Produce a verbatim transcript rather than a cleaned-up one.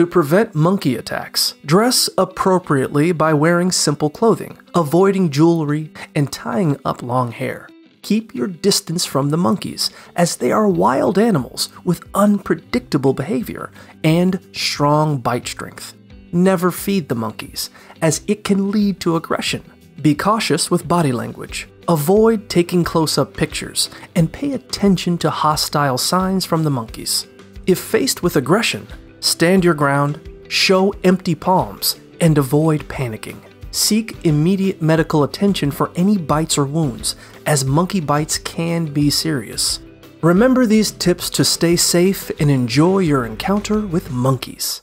To prevent monkey attacks, dress appropriately by wearing simple clothing, avoiding jewelry, and tying up long hair. Keep your distance from the monkeys, as they are wild animals with unpredictable behavior and strong bite strength. Never feed the monkeys, as it can lead to aggression. Be cautious with body language. Avoid taking close-up pictures, and pay attention to hostile signs from the monkeys. If faced with aggression, stand your ground, show empty palms, and avoid panicking. Seek immediate medical attention for any bites or wounds, as monkey bites can be serious. Remember these tips to stay safe and enjoy your encounter with monkeys.